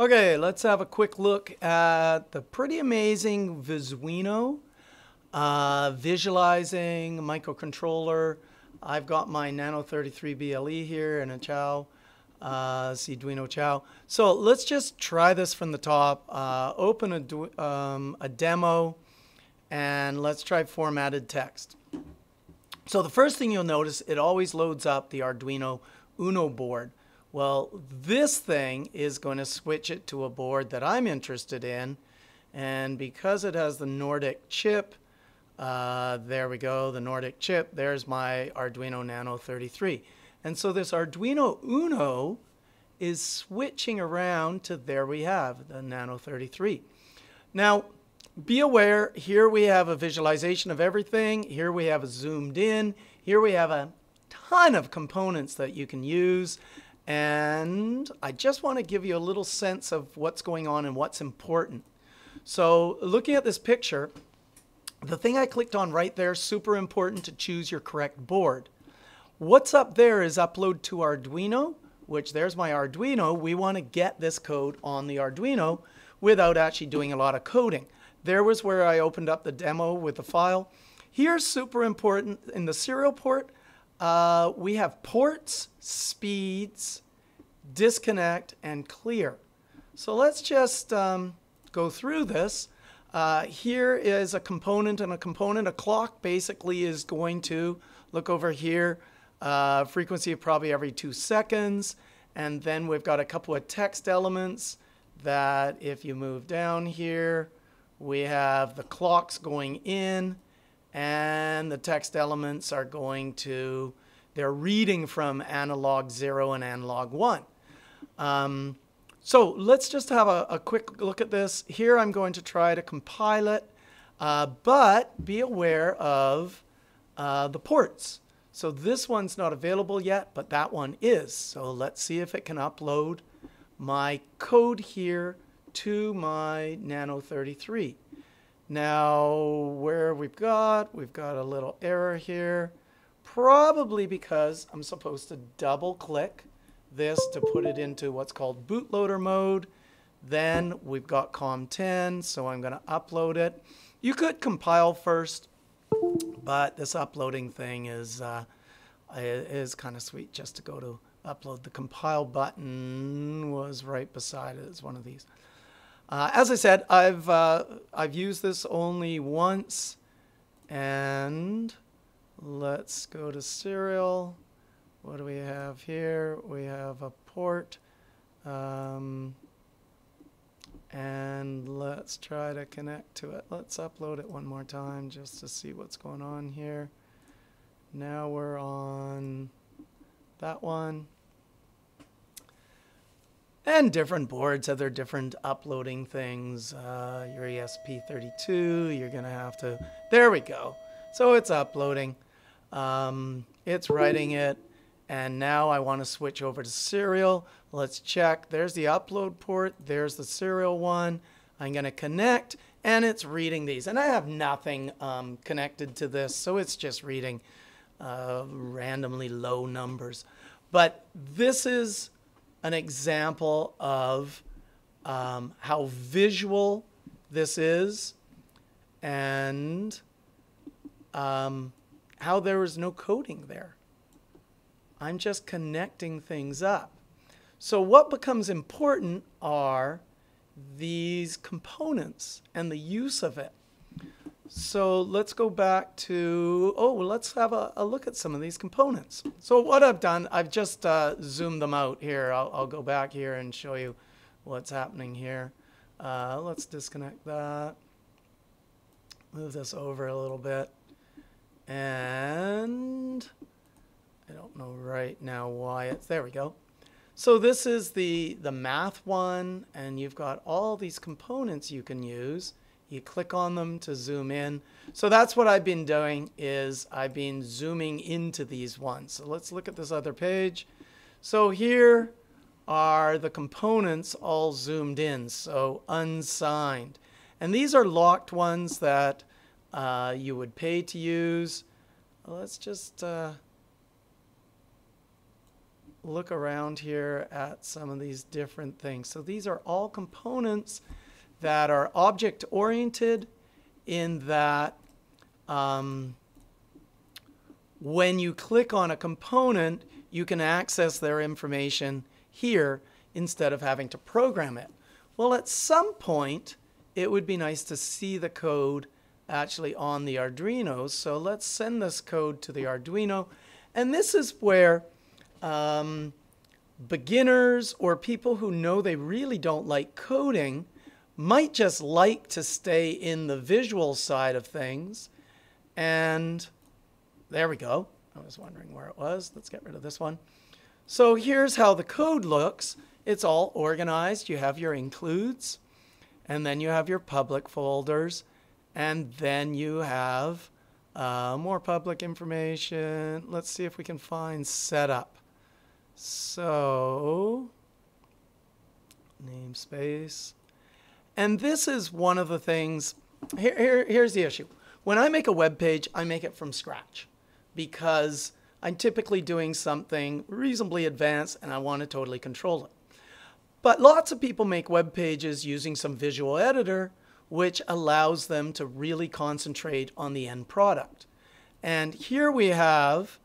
Okay, let's have a quick look at the pretty amazing Visuino visualizing microcontroller. I've got my Nano 33 BLE here and a XIAO, Seeeduino XIAO. So let's just try this from the top. Open a demo and let's try formatted text. So the first thing you'll notice, it always loads up the Arduino Uno board. Well, this thing is going to switch it to a board that I'm interested in. And because it has the Nordic chip, there we go, the Nordic chip, there's my Arduino Nano 33. And so this Arduino Uno is switching around to, there we have, the Nano 33. Now, be aware, here we have a visualization of everything. Here we have a zoomed in. Here we have a ton of components that you can use. And I just want to give you a little sense of what's going on and what's important. So looking at this picture, the thing I clicked on right there, super important to choose your correct board. What's up there is upload to Arduino, which there's my Arduino. We want to get this code on the Arduino without actually doing a lot of coding. There was where I opened up the demo with the file. Here's super important in the serial port. We have ports, speeds, disconnect, and clear. So let's just go through this. Here is a component and a component. A clock basically is going to look over here. Frequency of probably every 2 seconds. And then we've got a couple of text elements that if you move down here, we have the clocks going in and the text elements are going to, they're reading from analog 0 and analog 1. So let's just have a quick look at this. Here I'm going to try to compile it, but be aware of the ports. So this one's not available yet, but that one is. So let's see if it can upload my code here to my Nano 33. Now, where we've got a little error here, probably because I'm supposed to double click this to put it into what's called bootloader mode. Then we've got COM10, so I'm going to upload it. You could compile first, but this uploading thing is kind of sweet. Just to go to upload, the compile button was right beside it. It's one of these. As I said, I've used this only once, and let's go to serial. What do we have here? We have a port, and let's try to connect to it. Let's upload it one more time just to see what's going on here. Now we're on that one. And different boards have their different uploading things. Your ESP32, you're going to have to, there we go. So it's uploading, it's writing it, and now I want to switch over to serial. Let's check. There's the upload port. There's the serial one. I'm going to connect, and it's reading these. And I have nothing connected to this, so it's just reading randomly low numbers. But this is an example of how visual this is and how there was no coding there. I'm just connecting things up. So what becomes important are these components and the use of it. So let's go back to, oh, let's have a look at some of these components. So what I've done, I've just zoomed them out here. I'll go back here and show you what's happening here. Let's disconnect that. Move this over a little bit. And I don't know right now why it's, there we go. So this is the math one, and you've got all these components you can use. You click on them to zoom in. So that's what I've been doing, is I've been zooming into these ones. So let's look at this other page. So here are the components all zoomed in, so unsigned. And these are locked ones that you would pay to use. Let's just look around here at some of these different things. So these are all components that are object-oriented in that when you click on a component, you can access their information here instead of having to program it. Well, at some point, it would be nice to see the code actually on the Arduino. So let's send this code to the Arduino. And this is where beginners or people who know they really don't like coding might just like to stay in the visual side of things. And there we go. I was wondering where it was. Let's get rid of this one. So here's how the code looks. It's all organized. You have your includes, and then you have your public folders, and then you have more public information. Let's see if we can find setup. So, namespace. And this is one of the things, here's the issue. When I make a web page, I make it from scratch because I'm typically doing something reasonably advanced and I want to totally control it. But lots of people make web pages using some visual editor, which allows them to really concentrate on the end product. And here we have,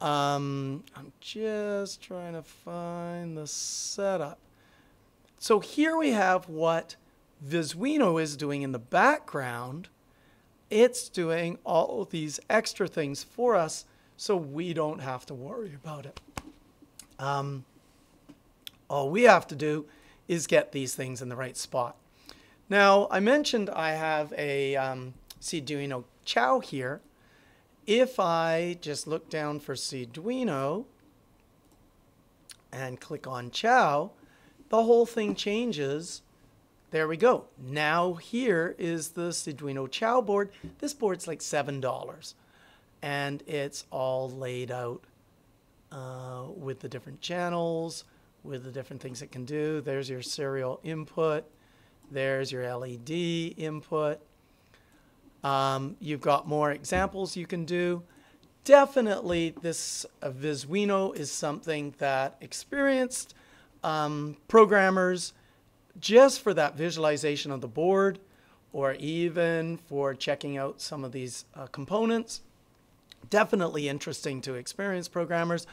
I'm just trying to find the setup. So here we have what Visuino is doing in the background. It's doing all of these extra things for us so we don't have to worry about it. All we have to do is get these things in the right spot. Now, I mentioned I have a Seeeduino XIAO here. If I just look down for Seeeduino and click on XIAO, the whole thing changes. There we go. Now here is the Seeeduino XIAO board. This board's like $7, and it's all laid out with the different channels, with the different things it can do. There's your serial input. There's your LED input. You've got more examples you can do. Definitely this Visuino is something that experienced programmers, just for that visualization of the board or even for checking out some of these components. Definitely interesting to experienced programmers,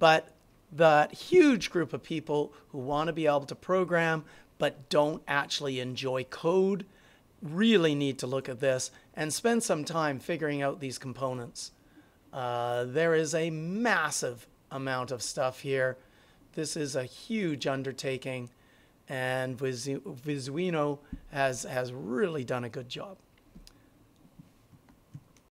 but that huge group of people who want to be able to program but don't actually enjoy code really need to look at this and spend some time figuring out these components. There is a massive amount of stuff here. This is a huge undertaking, and Visuino has really done a good job.